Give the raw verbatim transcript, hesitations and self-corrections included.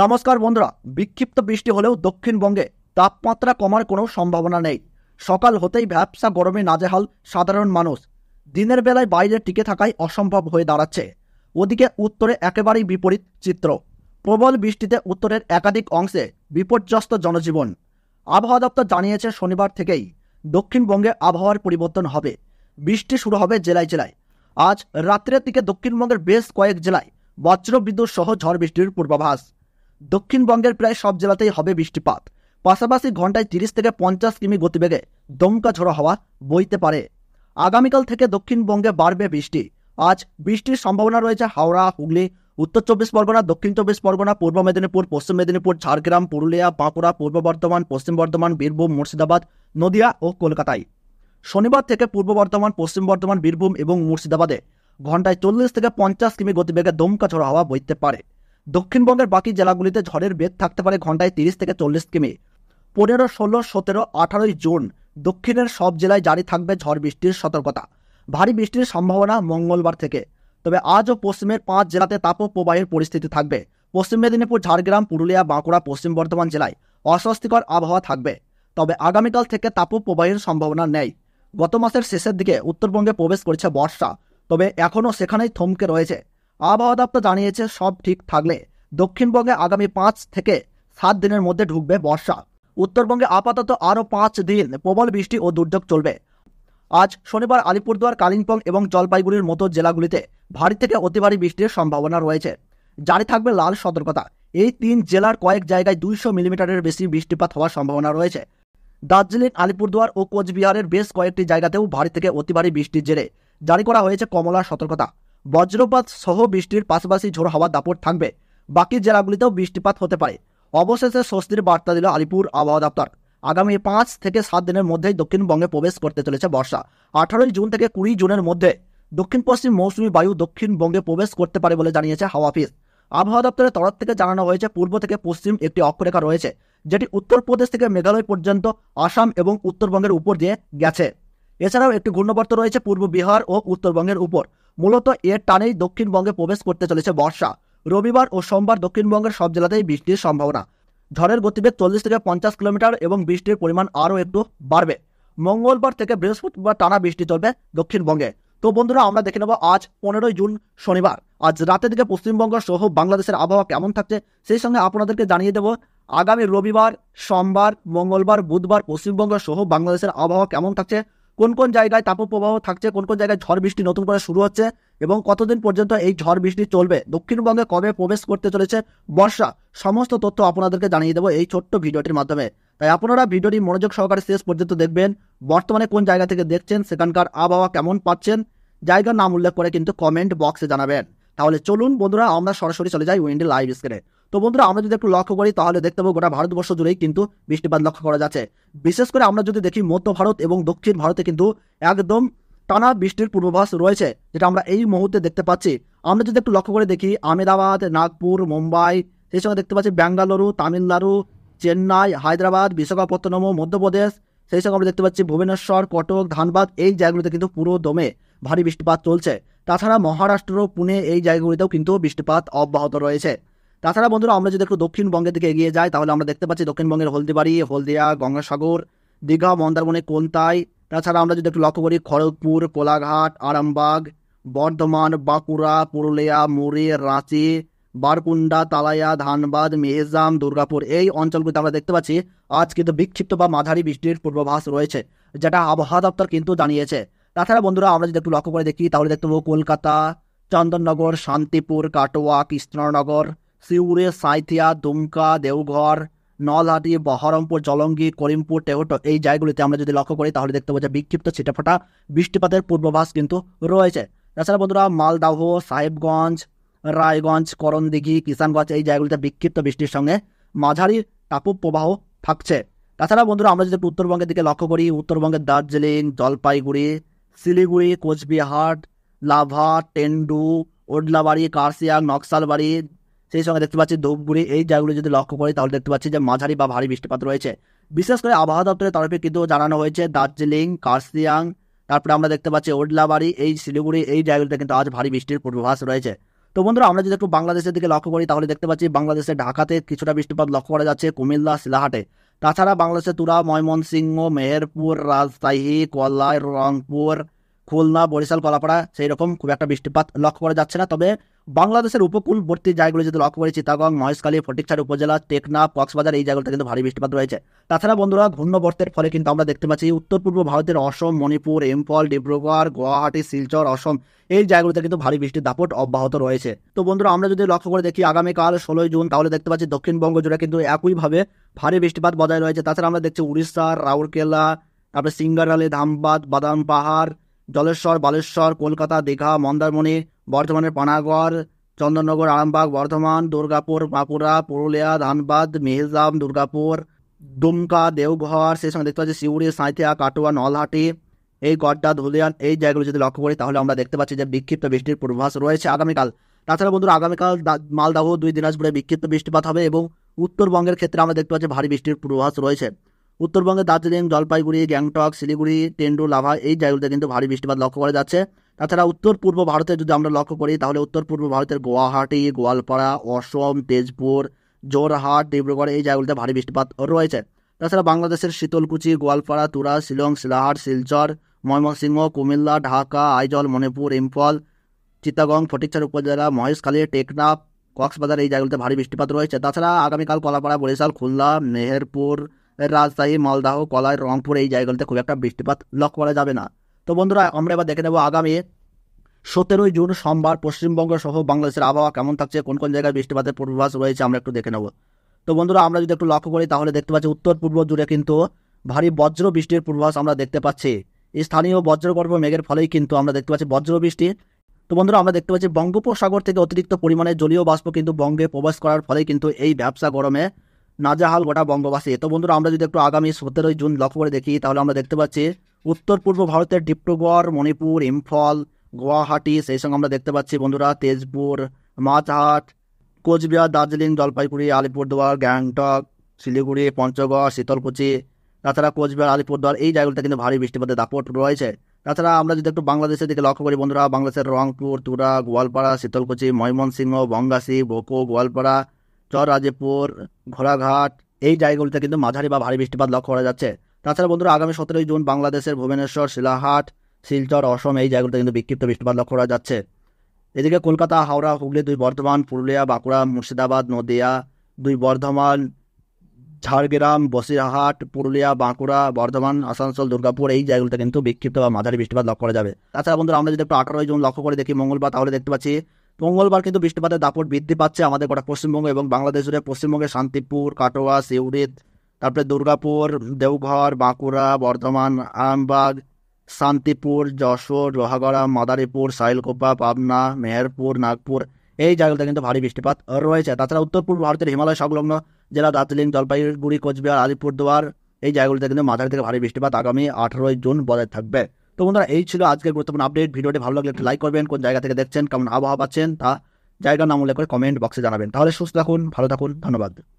নমস্কার বন্ধুরা, বিক্ষিপ্ত বৃষ্টি হলেও দক্ষিণবঙ্গে তাপমাত্রা কমার কোনো সম্ভাবনা নেই। সকাল হতেই ভ্যাপসা গরমে নাজেহাল সাধারণ মানুষ। দিনের বেলায় বাইরে টিকে থাকাই অসম্ভব হয়ে দাঁড়াচ্ছে। ওদিকে উত্তরে একেবারেই বিপরীত চিত্র। প্রবল বৃষ্টিতে উত্তরের একাধিক অংশে বিপর্যস্ত জনজীবন। আবহাওয়া দপ্তর জানিয়েছে, শনিবার থেকেই দক্ষিণবঙ্গে আবহাওয়ার পরিবর্তন হবে। বৃষ্টি শুরু হবে জেলায় জেলায়। আজ রাত্রের দিকে দক্ষিণবঙ্গের বেশ কয়েক জেলায় বজ্রবিদ্যুৎ সহ ঝড় বৃষ্টির পূর্বাভাস। দক্ষিণবঙ্গের প্রায় সব জেলাতেই হবে বৃষ্টিপাত। পাশাপাশি ঘন্টায় তিরিশ থেকে পঞ্চাশ কিমি গতিবেগে দমকা ঝড়ো হাওয়া বইতে পারে। আগামীকাল থেকে দক্ষিণবঙ্গে বাড়বে বৃষ্টি। আজ বৃষ্টির সম্ভাবনা রয়েছে হাওড়া, হুগলি, উত্তর চব্বিশ পরগনা, দক্ষিণ চব্বিশ পরগনা, পূর্ব মেদিনীপুর, পশ্চিম মেদিনীপুর, ঝাড়গ্রাম, পুরুলিয়া, বাঁকুড়া, পূর্ব বর্ধমান, পশ্চিম বর্ধমান, বীরভূম, মুর্শিদাবাদ, নদিয়া ও কলকাতায়। শনিবার থেকে পূর্ব বর্ধমান, পশ্চিম বর্ধমান, বীরভূম এবং মুর্শিদাবাদে ঘন্টায় চল্লিশ থেকে পঞ্চাশ কিমি গতিবেগে দমকা ঝড়ো হাওয়া বইতে পারে। দক্ষিণবঙ্গের বাকি জেলাগুলিতে ঝড়ের বেগ থাকতে পারে ঘন্টায় তিরিশ থেকে চল্লিশ কিমি। পনেরো, ষোলো, সতেরো, আঠারোই জুন দক্ষিণের সব জেলায় জারি থাকবে ঝড় বৃষ্টির সতর্কতা। ভারী বৃষ্টির সম্ভাবনা মঙ্গলবার থেকে। তবে আজও পশ্চিমের পাঁচ জেলাতে তাপপ্রবাহের পরিস্থিতি থাকবে। পশ্চিম মেদিনীপুর, ঝাড়গ্রাম, পুরুলিয়া, বাঁকুড়া, পশ্চিম বর্ধমান জেলায় অস্বস্তিকর আবহাওয়া থাকবে। তবে আগামীকাল থেকে তাপপ্রবাহের সম্ভাবনা নেই। গত মাসের শেষের দিকে উত্তরবঙ্গে প্রবেশ করেছে বর্ষা, তবে এখনও সেখানেই থমকে রয়েছে। আবহাওয়া দপ্তর জানিয়েছে, সব ঠিক থাকলে দক্ষিণবঙ্গে আগামী পাঁচ থেকে সাত দিনের মধ্যে ঢুকবে বর্ষা। উত্তরবঙ্গে আপাতত আরও পাঁচ দিন প্রবল বৃষ্টি ও দুর্যোগ চলবে। আজ শনিবার আলিপুরদুয়ার, কালিম্পং এবং জলপাইগুড়ির মতো জেলাগুলিতে ভারী থেকে অতি ভারী বৃষ্টির সম্ভাবনা রয়েছে। জারি থাকবে লাল সতর্কতা। এই তিন জেলার কয়েক জায়গায় দুইশো মিলিমিটারের বেশি বৃষ্টিপাত হওয়ার সম্ভাবনা রয়েছে। দার্জিলিং, আলিপুরদুয়ার ও কোচবিহারের বেশ কয়েকটি জায়গাতেও ভারী থেকে অতি ভারী বৃষ্টির জেরে জারি করা হয়েছে কমলা সতর্কতা। বজ্রপাত সহ বৃষ্টির পাশাপাশি ঝোড়ো হাওয়া দাপট থাকবে। বাকি জেলাগুলিতেও বৃষ্টিপাত হতে পারে। অবশেষে স্বস্তির বার্তা দিল আলিপুর আবহাওয়া দপ্তর। আগামী পাঁচ থেকে সাত দিনের মধ্যেই দক্ষিণবঙ্গে প্রবেশ করতে চলেছে বর্ষা। আঠারোই জুন থেকে কুড়ি জুনের মধ্যে দক্ষিণ পশ্চিম মৌসুমি বায়ু দক্ষিণবঙ্গে প্রবেশ করতে পারে বলে জানিয়েছে হাওয়া অফিস। আবহাওয়া দপ্তরের তরফ থেকে জানানো হয়েছে, পূর্ব থেকে পশ্চিম একটি অক্ষরেখা রয়েছে, যেটি উত্তরপ্রদেশ থেকে মেঘালয় পর্যন্ত আসাম এবং উত্তরবঙ্গের উপর দিয়ে গেছে। এছাড়াও একটি ঘূর্ণাবর্ত রয়েছে পূর্ব বিহার ও উত্তরবঙ্গের উপর। মূলত এর টানেই দক্ষিণবঙ্গে প্রবেশ করতে চলেছে বর্ষা। রবিবার ও সোমবার দক্ষিণবঙ্গের সব জেলাতেই বৃষ্টির সম্ভাবনা। ঝড়ের গতিবেগ চল্লিশ থেকে পঞ্চাশ কিলোমিটার এবং বৃষ্টির পরিমাণ আরও একটু বাড়বে। মঙ্গলবার থেকে বৃহস্পতিবার টানা বৃষ্টি চলবে দক্ষিণবঙ্গে। তো বন্ধুরা, আমরা দেখে নেব আজ পনেরোই জুন শনিবার আজ রাতের দিকে পশ্চিমবঙ্গ সহ বাংলাদেশের আবহাওয়া কেমন থাকছে। সেই সঙ্গে আপনাদেরকে জানিয়ে দেব আগামী রবিবার, সোমবার, মঙ্গলবার, বুধবার পশ্চিমবঙ্গ সহ বাংলাদেশের আবহাওয়া কেমন থাকছে, কোন কোন জায়গায় তাপপ্রবাহ থাকছে, কোন কোন জায়গায় ঝড় বৃষ্টি নতুন করে শুরু হচ্ছে এবং কতদিন পর্যন্ত এই ঝড় বৃষ্টি চলবে, দক্ষিণবঙ্গে কবে প্রবেশ করতে চলেছে বর্ষা, সমস্ত তথ্য আপনাদেরকে জানিয়ে দেবো এই ছোট্ট ভিডিওটির মাধ্যমে। তাই আপনারা ভিডিওটি মনোযোগ সহকারে শেষ পর্যন্ত দেখবেন। বর্তমানে কোন জায়গা থেকে দেখছেন, সেখানকার আবহাওয়া কেমন পাচ্ছেন, জায়গার নাম উল্লেখ করে কিন্তু কমেন্ট বক্সে জানাবেন। তাহলে চলুন বন্ধুরা, আমরা সরাসরি চলে যাই উইন্ডে লাইভ স্ক্রিনে। তো বন্ধুরা, আমরা যদি একটু লক্ষ্য করি তাহলে দেখতে পাবো গোটা ভারতবর্ষ জুড়েই কিন্তু বৃষ্টিপাত লক্ষ্য করা যাচ্ছে। বিশেষ করে আমরা যদি দেখি মধ্য ভারত এবং দক্ষিণ ভারতে কিন্তু একদম টানা বৃষ্টির পূর্বাভাস রয়েছে, যেটা আমরা এই মুহূর্তে দেখতে পাচ্ছি। আমরা যদি একটু লক্ষ্য করে দেখি আহমেদাবাদ, নাগপুর, মুম্বাই, সেই সঙ্গে দেখতে পাচ্ছি বেঙ্গালুরু, তামিলনাড়ু, চেন্নাই, হায়দ্রাবাদ, বিশাখাপত্তনম, মধ্যপ্রদেশ, সেই সঙ্গে আমরা দেখতে পাচ্ছি ভুবনেশ্বর, কটক, ধানবাদ, এই জায়গাগুলিতে কিন্তু পুরো দমে ভারী বৃষ্টিপাত চলছে। তাছাড়া মহারাষ্ট্র, পুনে, এই জায়গাগুলিতেও কিন্তু বৃষ্টিপাত অব্যাহত রয়েছে। তাছাড়া বন্ধুরা, আমরা যদি একটু দক্ষিণবঙ্গের দিকে এগিয়ে যাই তাহলে আমরা দেখতে পাচ্ছি দক্ষিণবঙ্গের হলদিবাড়ি, হলদিয়া, গঙ্গাসাগর, দীঘা, মন্দারমণি, কোলতাই। তাছাড়া আমরা যদি একটু লক্ষ্য করি খড়গপুর, কোলাঘাট, আরামবাগ, বর্ধমান, বাঁকুড়া, পুরুলিয়া, মুড়ি, রাঁচি, বারকুন্ডা, তালায়া, ধানবাদ, মেহেজাম, দুর্গাপুর, এই অঞ্চলগুলিতে আমরা দেখতে পাচ্ছি আজ কিন্তু বিক্ষিপ্ত বা মাঝারি বৃষ্টির পূর্বাভাস রয়েছে, যেটা আবহাওয়া দপ্তর কিন্তু জানিয়েছে। তাছাড়া বন্ধুরা, আমরা যদি একটু লক্ষ্য করে দেখি তাহলে দেখতে পাবো কলকাতা, চন্দননগর, শান্তিপুর, কাটোয়া, কৃষ্ণনগর, সিউড়ি, সাঁইথিয়া, দুমকা, দেওঘর, নলহাটি, বহরমপুর, জলঙ্গি, করিমপুর, টেহটো, এই জায়গাগুলিতে আমরা যদি লক্ষ্য করি তাহলে দেখতে পাবো যে বিক্ষিপ্ত ছিটেফোঁটা বৃষ্টিপাতের পূর্বাভাস কিন্তু রয়েছে। তাছাড়া বন্ধুরা, মালদাহ, সাহেবগঞ্জ, রায়গঞ্জ, করণদিঘি, কিষানগঞ্জ, এই জায়গাগুলিতে বিক্ষিপ্ত বৃষ্টির সঙ্গে মাঝারি তাপপ্রবাহ থাকছে। তাছাড়া বন্ধুরা, আমরা যদি উত্তরবঙ্গের দিকে লক্ষ্য করি উত্তরবঙ্গের দার্জিলিং, জলপাইগুড়ি, শিলিগুড়ি, কোচবিহার, লাভা, টেন্ডু, ওডলাবাড়ি, কার্শিয়াং, নকশালবাড়ি, সেই সঙ্গে দেখতে পাচ্ছি ধূপগুড়ি, এই জায়গাগুলো যদি লক্ষ্য করি তাহলে দেখতে পাচ্ছি যে মাঝারি বা ভারী বৃষ্টিপাত রয়েছে। বিশেষ করে আবহাওয়া দপ্তরের তরফে কিন্তু জানানো হয়েছে দার্জিলিং, কার্শিয়াং, তারপরে আমরা দেখতে পাচ্ছি ওডলাবাড়ি, এই শিলিগুড়ি, এই জায়গাগুলোতে কিন্তু আজ ভারী বৃষ্টির পূর্বাভাস রয়েছে। তো বন্ধুরা আমরা যদি একটু বাংলাদেশের দিকে লক্ষ্য করি তাহলে দেখতে পাচ্ছি বাংলাদেশে ঢাকাতে কিছুটা বৃষ্টিপাত লক্ষ্য করা যাচ্ছে, কুমিল্লা, সিলাহাটে। তাছাড়া বাংলাদেশে তুরা, ময়মনসিংহ, মেহেরপুর, রাজশাহী, কল্যাণ, রংপুর, খুলনা, বরিশাল, কলাপাড়া সেই রকম খুব একটা বৃষ্টিপাত লক্ষ্য করা যাচ্ছে না। তবে বাংলাদেশের উপকূলবর্তী জায়গাগুলো যদি লক্ষ্য করি চিটাগং, মহেশখালী, ফটিকছড়ি উপজেলা, টেকনাফ, কক্সবাজার এই জায়গাগুলোতে কিন্তু ভারী বৃষ্টিপাত রয়েছে। তাছাড়া বন্ধুরা ঘূর্ণবর্তের ফলে কিন্তু আমরা দেখতে পাচ্ছি উত্তর পূর্ব ভারতের অসম, মণিপুর, ইম্ফল, ডিব্রুগড়, গুয়াহাটি, শিলচর, অসম এই জায়গাগুলোতে কিন্তু ভারী বৃষ্টির দাপট অব্যাহত রয়েছে। তো বন্ধুরা আমরা যদি লক্ষ্য করে দেখি আগামীকাল ষোলোই জুন তাহলে দেখতে পাচ্ছি দক্ষিণবঙ্গ জুড়ে কিন্তু একইভাবে ভারী বৃষ্টিপাত বজায় রয়েছে। তাছাড়া আমরা দেখছি উড়িষ্যা, রাউরকেলা, তারপরে সিঙ্গারালি, ধামবাদ, বাদাম পাহাড়, জলেশ্বর, বালেশ্বর, কলকাতা, দীঘা, মন্দারমণি, বর্ধমানের পানাগড়, চন্দননগর, আরামবাগ, বর্ধমান, দুর্গাপুর, বাঁকুড়া, পুরুলিয়া, ধানবাদ, মিহিজাম, দুর্গাপুর, দুমকা, দেওঘর, সেই সঙ্গে দেখতে পাচ্ছি সিউড়ি, সাঁইথিয়া, কাটোয়া, নলহাটি এই গড্ডা, ধুলিয়ান এই জায়গাগুলো যদি লক্ষ্য করি তাহলে আমরা দেখতে পাচ্ছি যে বিক্ষিপ্ত বৃষ্টির পূর্বাভাস রয়েছে আগামীকাল। তাছাড়া বন্ধুরা আগামীকাল মালদহ, দুই দিনাজপুরে বিক্ষিপ্ত বৃষ্টিপাত হবে এবং উত্তরবঙ্গের ক্ষেত্রে আমরা দেখতে পাচ্ছি ভারী বৃষ্টির পূর্বাভাস রয়েছে। উত্তরবঙ্গে দার্জিলিং, জলপাইগুড়ি, গ্যাংটক, শিলিগুড়ি, টেন্ডু, লাভা এই জায়গাগুলোতে কিন্তু ভারী বৃষ্টিপাত লক্ষ্য করা যাচ্ছে। তাছাড়া উত্তর পূর্ব ভারতে যদি আমরা লক্ষ্য করি তাহলে উত্তর পূর্ব ভারতের গুয়াহাটি, গোয়ালপাড়া, অসম, তেজপুর, জোরহাট, ডিব্রুগড় এই জায়গাগুলোতে ভারী বৃষ্টিপাত রয়েছে। তাছাড়া বাংলাদেশের শীতলকুচি, গোয়ালপাড়া, তুরা, শিলং, সিলাহাট, শিলচর, ময়মনসিংহ, কুমিল্লা, ঢাকা, আইজল, মণিপুর, ইম্ফল, চিটাগং, ফটিকছড়ি উপজেলা, মহেশখালী, টেকনাফ, কক্সবাজার এই জায়গাগুলোতে ভারী বৃষ্টিপাত রয়েছে। তাছাড়া আগামীকাল কলাপাড়া, বরিশাল, খুলনা, মেহেরপুর, রাজশাহী, মালদহ, কলাই, রংপুর এই জায়গাগুলোতে খুব একটা বৃষ্টিপাত লক্ষ্য করা যাবে না। তো বন্ধুরা আমরা এবার দেখে নেব আগামী সতেরোই জুন সোমবার পশ্চিমবঙ্গ সহ বাংলাদেশের আবহাওয়া কেমন থাকছে, কোন কোন জায়গায় বৃষ্টিপাতের পূর্বাভাস রয়েছে আমরা একটু দেখে নেব। তো বন্ধুরা আমরা যদি একটু লক্ষ্য করি তাহলে দেখতে পাচ্ছি উত্তর পূর্ব জুড়ে কিন্তু ভারী বজ্র বৃষ্টির পূর্বাভাস আমরা দেখতে পাচ্ছি। স্থানীয় বজ্রগর্ভ মেঘের ফলেই কিন্তু আমরা দেখতে পাচ্ছি বজ্র বৃষ্টি। তো বন্ধুরা আমরা দেখতে পাচ্ছি বঙ্গোপসাগর থেকে অতিরিক্ত পরিমাণে জলীয় বাষ্প কিন্তু বঙ্গে প্রবেশ করার ফলে কিন্তু এই ব্যবসা গরমে নাজাহাল গোটা বঙ্গবাসী। তো বন্ধুরা আমরা যদি একটু আগামী সতেরোই জুন লক্ষ্য করে দেখি তাহলে আমরা দেখতে পাচ্ছি উত্তর পূর্ব ভারতের ডিব্রুগড়, মণিপুর, ইম্ফল, গুয়াহাটি সেই সঙ্গে আমরা দেখতে পাচ্ছি বন্ধুরা তেজপুর, মাছহাট, কোচবিহার, দার্জিলিং, জলপাইগুড়ি, আলিপুরদুয়ার, গ্যাংটক, শিলিগুড়ি, পঞ্চগড়, শীতলকুচি, তাছাড়া কোচবিহার, আলিপুরদুয়ার এই জায়গাগুলোতে কিন্তু ভারী বৃষ্টিপাতের দাপট রয়েছে। তাছাড়া আমরা যদি একটু বাংলাদেশের দিকে লক্ষ্য করি বন্ধুরা বাংলাদেশের রংপুর, তুরা, গোয়ালপাড়া, শীতলকুচি, ময়মনসিংহ, বঙ্গাসী, বোকো, গোয়ালপাড়া, চররাজপুর, ঘোড়াঘাট এই জায়গাগুলোতে কিন্তু মাঝারি বা ভারী বৃষ্টিপাত লক্ষ্য করা যাচ্ছে। তাছাড়া বন্ধুরা আগামী সতেরোই জুন বাংলাদেশের ভুবনেশ্বর, শিলাহাট, শিলচর, অসম এই জায়গাগুলোতে কিন্তু বিক্ষিপ্ত বৃষ্টিপাত লক্ষ্য করা যাচ্ছে। এদিকে কলকাতা, হাওড়া, হুগলি, দুই বর্ধমান, পুরুলিয়া, বাঁকুড়া, মুর্শিদাবাদ, নদিয়া, দুই বর্ধমান, ঝাড়গ্রাম, বসিরহাট, পুরুলিয়া, বাঁকুড়া, বর্ধমান, আসানসোল, দুর্গাপুর এই জায়গাগুলোতে কিন্তু বিক্ষিপ্ত বা মাঝারি বৃষ্টিপাত লক্ষ্য করা যাবে। তাছাড়া বন্ধুরা আমরা যদি একটু আঠারোই জুন লক্ষ্য করে দেখি মঙ্গলবার তাহলে দেখতে পাচ্ছি মঙ্গলবার কিন্তু বৃষ্টিপাতের দাপট বৃদ্ধি পাচ্ছে আমাদের গোটা পশ্চিমবঙ্গ এবং বাংলাদেশ জুড়ে। পশ্চিমবঙ্গের শান্তিপুর, কাটোয়া, সিউড়ি, তারপরে দুর্গাপুর, দেওঘর, বাঁকুড়া, বর্ধমান, আরামবাগ, শান্তিপুর, যশোর, লোহাগড়া, মাদারীপুর, সাহিলকোপা, পাবনা, মেহেরপুর, নাগপুর এই জায়গাগুলোতে কিন্তু ভারী বৃষ্টিপাত রয়েছে। তাছাড়া উত্তর পূর্ব ভারতের হিমালয় সংলগ্ন জেলা দার্জিলিং, জলপাইগুড়ি, কোচবিহার, আলিপুরদুয়ার এই জায়গাগুলোতে কিন্তু মাঝারি থেকে ভারী বৃষ্টিপাত আগামী আঠারোই জুন বজায় থাকবে। তো বন্ধুরা এই ছিল আজকের গুরুত্বপূর্ণ আপডেট। ভিডিওটি ভালো লাগলে একটু লাইক করবেন, কোন জায়গা থেকে দেখছেন, কেমন আবহাওয়া পাচ্ছেন তা জায়গার নাম উল্লেখ করে কমেন্ট বক্সে জানাবেন। তাহলে সুস্থ থাকুন, ভালো থাকুন, ধন্যবাদ।